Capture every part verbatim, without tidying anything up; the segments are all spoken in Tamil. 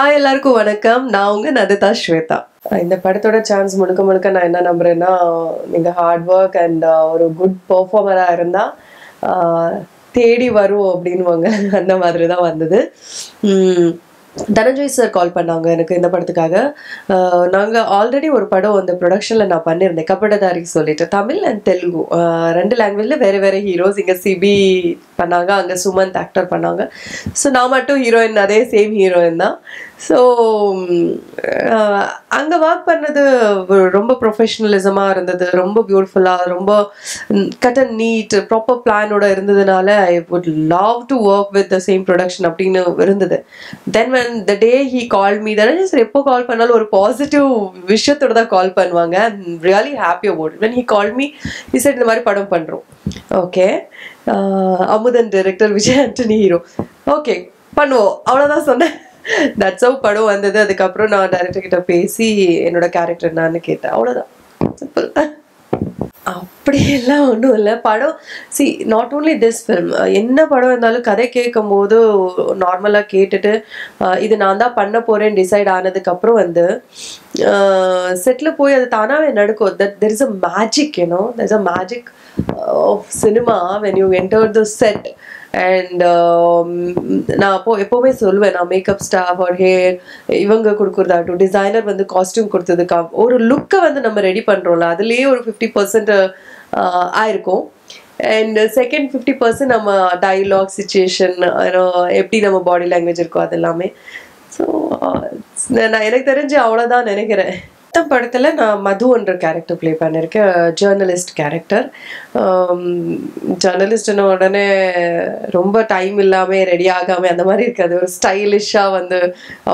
Hi எல்லாருக்கும் வணக்கம் நான் உங்க நதிதா ஸ்வேதா இந்த படத்தோட சான்ஸ் முழுக்க முழுக்க நான் என்ன நம்புறேன்னா நீங்க ஹார்ட் வர்க் and ஒரு குட் பெர்ஃபார்மரா இருந்தா தேடி வரும் அப்படினுவாங்க அந்த மாதிரி தான் வந்தது தனஞ்சய் சார் கால் பண்ணாங்க எனக்கு இந்த படத்துக்காக நாங்க ஆல்ரெடி ஒரு படம் அந்த ப்ரொடக்ஷன்ல நான் பண்ணிருந்தேன் கபடதாரி சொல்லிட்டு தமிழ் and தெலுங்கு ரெண்டு லாங்குவேஜ்ல வேற வேற ஹீரோஸ் இங்க சிபி பண்ணாங்க அங்க சுமந்த் ஆக்டர் பண்ணாங்க சோ நான் மட்டும் ஹீரோயின் அதே சேம் ஹீரோயின் தான் சோ அங்க வர்க் பண்ணது ரொம்ப professionalism-ஆ இருந்தது ரொம்ப beautiful-ஆ ரொம்ப cut and neat proper plan-ஓட இருந்ததனால I would love to work with the same production அப்படினு இருந்தது then when the day he called me then I just repo call பண்ணால ஒரு positive விஷயத்தோட தான் கால் பண்ணுவாங்க I'm really happy about it when he called me he said இந்த மாதிரி படம் பண்றோம் okay Amudhan director Vijay Antony hero okay பண்ணுவோம் அவ்வளவுதான் சொன்னேன் That's how படம் வந்தது அதுக்கு அப்புறம் நான் டைரக்டர் கிட்ட பேசி என்னோட character நானு கேட்டேன் அவ்வளவுதான் சிம்பிள் அப்படி எல்லாம் ஒண்ணும் இல்ல படம் see not only this film என்ன படம் இருந்தாலும் கதை கேக்கும்போது நார்மலா கேட்டுட்டு இது நான் தான் பண்ண போறேன் டிசைட் ஆனதுக்கு அப்புறம் வந்து செட்ல போய் அது தானாவே நடக்கும் there is a magic you know there's a magic of cinema when you enter the set And now, epo me solve na makeup staff or hair, ivanga kudukurda to designer vandu costume kudutadukka or look vandu nama ready pandromla adile or fifty percent a irukum and second fifty percent nama dialogue situation you know eppdi nama body language irko adellame so na enak therinju avladha nenekren Ratham படத்துல நான் மதுன்ற கரெக்டர் ப்ளே பண்ணிருக்கேன் ஜர்னலிஸ்ட் கரெக்டர் ஜர்னலிஸ்ட்ன உடனே ரொம்ப டைம் இல்லாம ரெடி ஆகாம அந்த மாதிரி இருக்காது ஒரு ஸ்டைலிஷா வந்து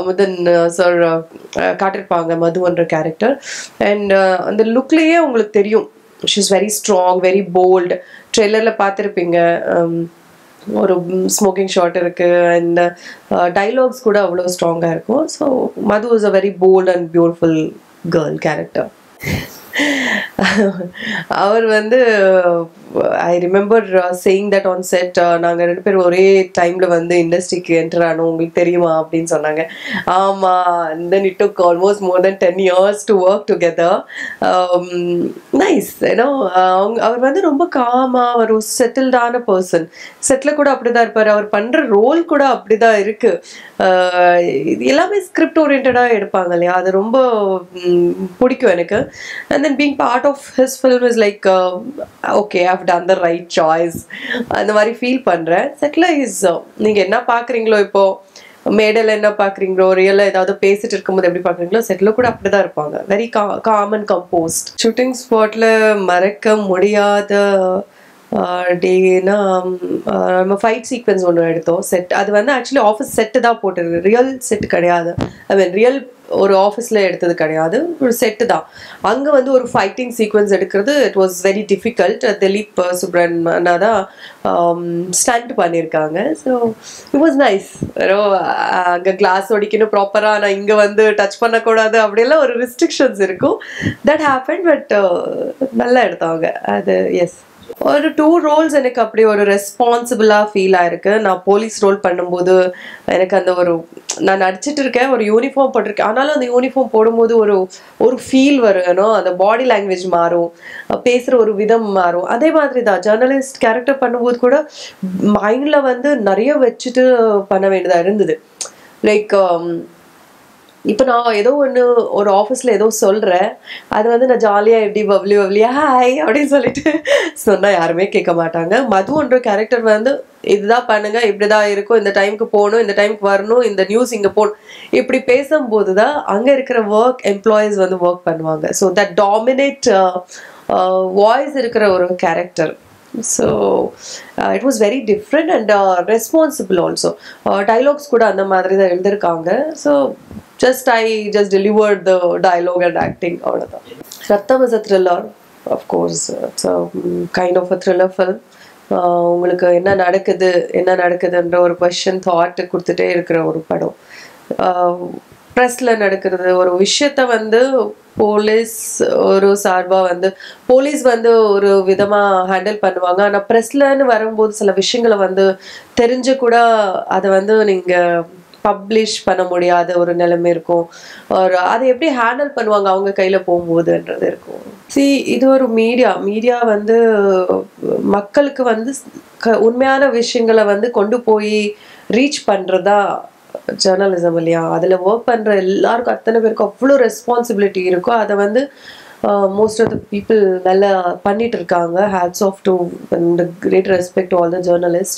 அமுதன் சார் காட்டிருப்பாங்க மதுன்ற கரெக்டர் and அந்த லுக்லயே உங்களுக்கு தெரியும் she is very strong very bold ட்ரெய்லர்ல பாத்திருப்பீங்க ஒரு smoking shot இருக்கு and uh, dialogues கூட அவ்வளவு ஸ்ட்ராங்கா இருக்கும் so Madhu is a very bold and beautiful girl character அவர் வந்து I remember uh, saying that on set நாங்க ரெண்டு பேரும் ஒரே டைம்ல வந்து இண்டஸ்ட்ரிக்கு என்டர் ஆனோம் உங்களுக்கு தெரியுமா அப்படினு சொன்னாங்க ஆமா and then it took almost more than ten years to work together um, nice you know அவர் வந்து ரொம்ப காமா ஒரு செட்டில்ட் ஆன पर्सन செட்ல கூட அப்படிதான் இருப்பாரு அவர் பண்ற ரோல் கூட அப்படிதான் இருக்கு எல்லாமே ஸ்கிரிப்ட் oriented-ஆ எடுப்பாங்கல அது ரொம்ப பிடிக்கும் எனக்கு and then being part of his film is like uh, okay I've done the right choice and the mari feel pandra setla is ninga enna paakringlo ipo மேடல என்ன பாக்குறீங்களோ ரியலா ஏதாவது பேசிட்டு இருக்கும்போது எப்படி பாக்குறீங்களோ செட்ல கூட அப்படி தான் இருப்பாங்க very calm and composed shooting spotல மறக்க முடியாத டேனா நம்ம ஃபைட் சீக்வென்ஸ் ஒன்னு எடுத்தோம் செட் அது வந்து एक्चुअली ஆபீஸ் செட் தான் போடுறது ரியல் செட் கிடையாது I mean real ஒரு ஆபீஸ்ல எடுத்தது கிடையாது ஒரு செட் தான் அங்க வந்து ஒரு ஃபைட்டிங் சீக்வென்ஸ் எடுக்கிறது it was very difficult Dilip சுப்ரமணியனாதா ஸ்டண்ட் பண்ணிருக்காங்க so it was nice ரோ அங்க கிளாஸ் ஒடிக்கணும் ப்ராப்பரா நான் இங்க வந்து டச் பண்ண கூடாது அப்படி எல்லாம் ஒரு ரெஸ்ட்ரிக்ஷன்ஸ் இருக்கும் that happened but நல்லா எடுத்தாங்க அது yes ஒரு two roles எனக்கு அப்படி ஒரு ரெஸ்பான்சிபிளா ஃபீல் ஆயிருக்கு நான் போலீஸ் ரோல் பண்ணும்போது எனக்கு அந்த ஒரு நான் நடிச்சிட்டு இருக்கேன் ஒரு யூனிஃபார்ம் போட்டுருக்கேன் ஆனாலும் அந்த யூனிஃபார்ம் போடும்போது ஒரு ஒரு ஃபீல் வரும்னோ அந்த பாடி லாங்குவேஜ் மாறும் பேசுற ஒரு விதம் மாறும் அதே மாதிரி தான் ஜர்னலிஸ்ட் கேரக்டர் பண்ணும்போது கூட மைண்ட்ல வந்து நிறைய வச்சிட்டு பண்ண வேண்டியதா இருந்தது லைக் இப்போ நான் ஏதோ ஒன்னு ஒரு ஆபீஸ்ல ஏதோ சொல்றேன் அது வந்து நான் ஜாலியா எப்படி பவ்லி பவ்லியா ஹாய் அப்படி சொல்லிட்டு சொன்னா யாருமே கேட்க மாட்டாங்க மதுன்ற கரெக்டர் வந்து இதுதான் பண்ணுங்க இப்படிதான் இருக்கும் இந்த டைம்க்கு போணும் இந்த டைம்க்கு வரணும் இந்த நியூஸ் இங்க போணும் இப்படி பேசும்போது தான் அங்க இருக்கிற வர்க் எம்ப்ளாயிஸ் வந்து வர்க் பண்ணுவாங்க ஸோ தட் டாமினேட் வாய்ஸ் இருக்கிற ஒரு character So uh, it was very different and uh, responsible also. Uh, dialogues kuda andha maadhiri da eldirukanga. So just I just delivered the dialogue and acting all of that. Ratham is a thriller, of course. It's a kind of a thriller film. உங்களுக்கு என்ன நடக்குது என்ன நடக்குதுன்ற ஒரு question thought கொடுத்துட்டே இருக்கிற ஒரு படம். பிரஸ்ல நடக்கிறது ஒரு விஷயத்தை வந்து போலீஸ் ஒரு சார்பா வந்து போலீஸ் வந்து ஒரு விதமா ஹேண்டில் பண்ணுவாங்க ஆனா பிரஸ்லன்னு வரும்போது சில விஷயங்களை வந்து தெரிஞ்சு கூட அதை வந்து நீங்க publish பண்ண முடியாத ஒரு நிலைமை இருக்கும் ஒரு அது எப்படி ஹேண்டில் பண்ணுவாங்க அவங்க கையில போகுதுன்றது இருக்கும் see இது ஒரு மீடியா மீடியா வந்து மக்களுக்கு வந்து உண்மையான விஷயங்களை வந்து கொண்டு போய் ரீச் பண்றதா journalism இல்லையா அதுல வர்க் பண்ற எல்லாருக்கும் அத்தனை பேருக்கு அவ்வளவு responsibility இருக்கும் அத வந்து Uh, most of the people nalla pannit irukanga hats off to and great respect to all the journalists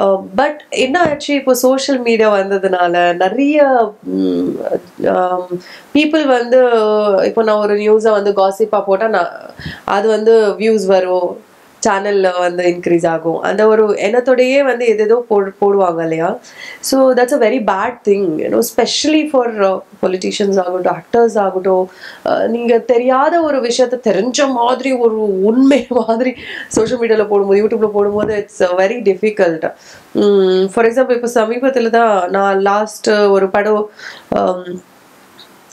uh, but enna actually for social media vandadanaala nariya um, people vandu ipo na oru news ah vandu gossip ah pota adu vandu views varo channel la vandu increase agum and oru enathodeye vandu edho poduvanga leya so that's a very bad thing you know especially for uh, politicians agoto actors agoto ninga theriyada oru vishayatha therinja maadhiri oru unme maadhiri social media la podum youtube la podum bodhu it's uh, very difficult um, for example ipo samipathila da na last oru padu um,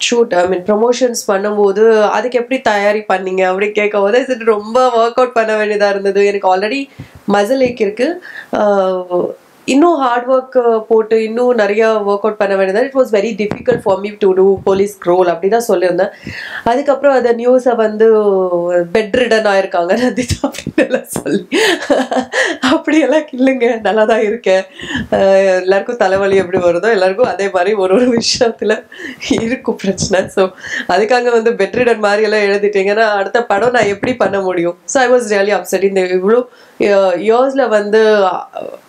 shoot I mean promotions பண்ணும்போது அதுக்கு எப்படி தயாரி பண்ணீங்க அப்படி கேட்கும்போது இது ரொம்ப வொர்க் அவுட் பண்ண வேண்டியதா இருந்தது எனக்கு ஆல்ரெடி மசில் ஏக் இருக்கு இன்னும் ஹார்ட் வொர்க் போட்டு இன்னும் நிறைய வொர்க் அவுட் பண்ண வேண்டியதா it was very difficult for me to do police role அப்படி தான் சொல்லிருந்தேன் அதுக்கு அப்புறம் அந்த நியூஸ் வந்து பெட் ரிடன் ஆயிருக்காங்க நதிதா அப்படினு சொல்லி அப்படி எல்லாம் இல்லங்க நல்லா தான் இருக்கேன் எல்லாருக்கும் தலைவலி எப்படி வருதோ எல்லாருக்கும் அதே மாதிரி ஒரு ஒரு விஷயத்துல இருக்கு பிரச்சனை சோ அதுக்காக வந்து பெட் ரிடன் மாதிரி எல்லாம் எழுதிட்டீங்கனா அடுத்த படம் நான் எப்படி பண்ண முடியும் so I was really upset இந்த இவ்ளோ இயர்ஸ்ல வந்து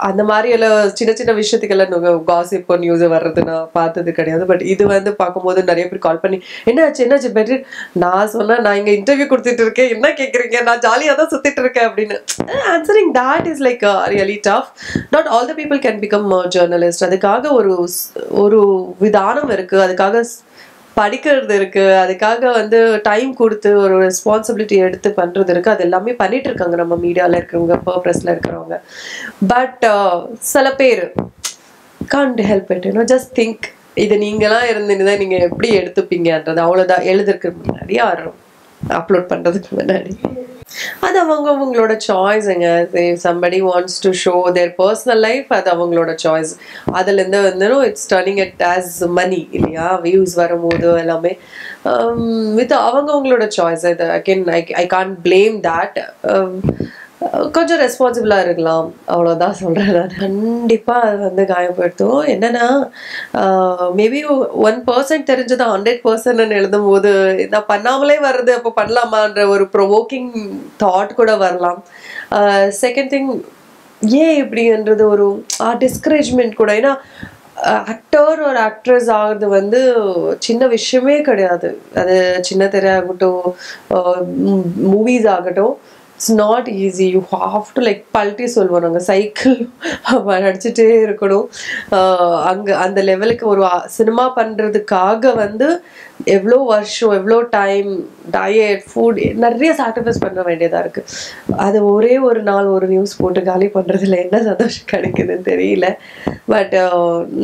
அந்த மாதிரி சின்ன சின்ன விஷயத்துக்கெல்லாம் gossip news வர்றது நான் பார்த்தது கிடையாது பட் இது வந்து பாக்கும்போது நிறைய பேர் கால் பண்ணி என்னாச்சு என்னாச்சு பெட் நான் சொன்னா நான் இங்க இன்டர்வியூ கொடுத்துட்டு இருக்கேன் என்ன கேக்குறீங்க நான் ஜாலியா தான் சுத்திட்டு இருக்கேன் அப்படினு answering that is like uh, really tough not all the people can become a journalist அதுக்காக ஒரு ஒரு விதானம் இருக்கு அதுக்காக படிக்கிறது இருக்கு அதுக்காக வந்து டைம் கொடுத்து ஒரு ரெஸ்பான்சிபிலிட்டி எடுத்து பண்றது இருக்கு அது எல்லாமே பண்ணிட்டு இருக்காங்க நம்ம மீடியால இருக்குங்க பர்பஸ்ல இருக்குறவங்க பட் சில பேர் can't help it you know just think இது நீங்களா இருந்தீங்கன்னா நீங்க எப்படி எடுத்துப்பீங்கன்றது அவ்வளவுதான் எழுதிருக்கு முன்னாடி யாரும் அப்லோட் பண்றதுக்கு முன்னாடி அது அவங்கவங்களோட choiceங்க if somebody wants to show their personal life அது அவங்களோட choice அதுல இருந்து வந்து it's turning it as money இல்லையா views வரும்போது எல்லாமே with அவங்கவங்களோட choice again I, I can't blame that um, கொஞ்சம் ரெஸ்பான்சிபிளா இருக்கலாம் அவ்வளவுதான் சொல்றேன் நான் கண்டிப்பா அது வந்து காயப்படுத்தும் என்னன்னா மேபி ஒன் பர்சன்ட் தெரிஞ்சது ஹண்ட்ரட் பர்சன்ட் எழுதும் போது நான் பண்ணாமலே வருது அப்போ பண்ணலாமான்ற ஒரு ப்ரொவோக்கிங் தாட் கூட வரலாம் செகண்ட் திங் ஏன் இப்படின்றது ஒரு டிஸ்கரேஜ்மெண்ட் கூட ஏன்னா ஆக்டர் ஒரு ஆக்ட்ரஸ் ஆகுறது வந்து சின்ன விஷயமே கிடையாது அது சின்ன திரையாகட்டும் மூவிஸ் ஆகட்டும் It's not easy you have to like palti solvanga cycle varadichite irukodum anga and level ku oru cinema pandradhukaga vandu evlo varsham evlo time diet food nariya sacrifice panna vendiyada irukku adu ore oru naal oru news potu gali pandradhilla enna sandosham kedaikudhu theriyala but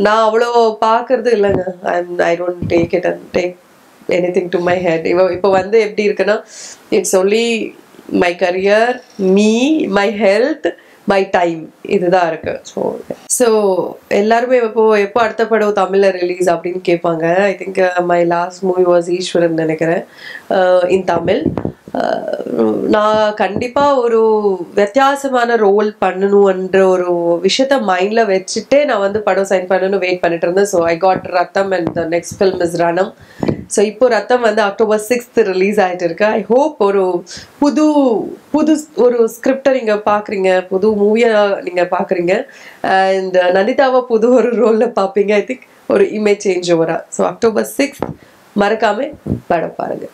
na avlo paakuradhu illanga I don't take it and take anything to my head ipo vandu eppadi irukana it's only my career me my health my time இதுதா இருக்கு சோ சோ எல்லாரும் எப்போ எப்போ அடுத்த படம் தமிழ்ல ரிலீஸ் அப்படினு கேட்பாங்க I think uh, my last movie was Ishwaran நினைக்கிறேன் uh, in Tamil நான் கண்டிப்பா ஒரு வித்தியாசமான ரோல் பண்ணணும்ன்ற ஒரு விஷயத்தை மைண்ட்ல வச்சிட்டே நான் வந்து படம் சைன் பண்ணனும் வெயிட் பண்ணிட்டு இருந்தேன் so I got Ratham and the next film is Ranam so இப்போ ரத்தம் வந்து அக்டோபர் சிக்ஸ்த் ரிலீஸ் ஆயிட்டு இருக்கு I hope ஒரு புது புது ஒரு ஸ்கிரிப்ட் நீங்க பாக்குறீங்க புது மூவியா நீங்க பாக்குறீங்க and நந்திதாவா புது ஒரு ரோல்ல பாப்பீங்க I think ஒரு இமேஜ் சேஞ்ச் ஓவரா சோ அக்டோபர் சிக்ஸ்த் மறக்காம படம் பாருங்க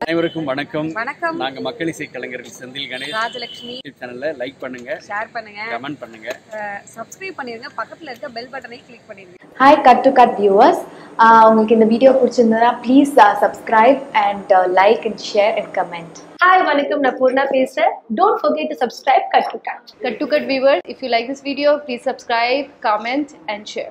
அனைவருக்கும் வணக்கம் வணக்கம் நாங்க மக்கள் இசை கலைஞர்கள் செந்தில் கணேஷ் ராஜலட்சுமி சேனலை லைக் பண்ணுங்க ஷேர் பண்ணுங்க கமெண்ட் பண்ணுங்க சப்ஸ்கிரைப் பண்ணிருங்க பக்கத்துல இருக்க பெல் பட்டனை கிளிக் பண்ணிருங்க Hi cut to cut viewers உங்களுக்கு இந்த வீடியோ பிடிச்சிருந்தா please subscribe and like and share and comment hi வணக்கம் நான் பூர்ணா பேசுறேன் Don't forget to subscribe cut to cut cut to cut viewers if you like this video please subscribe comment and share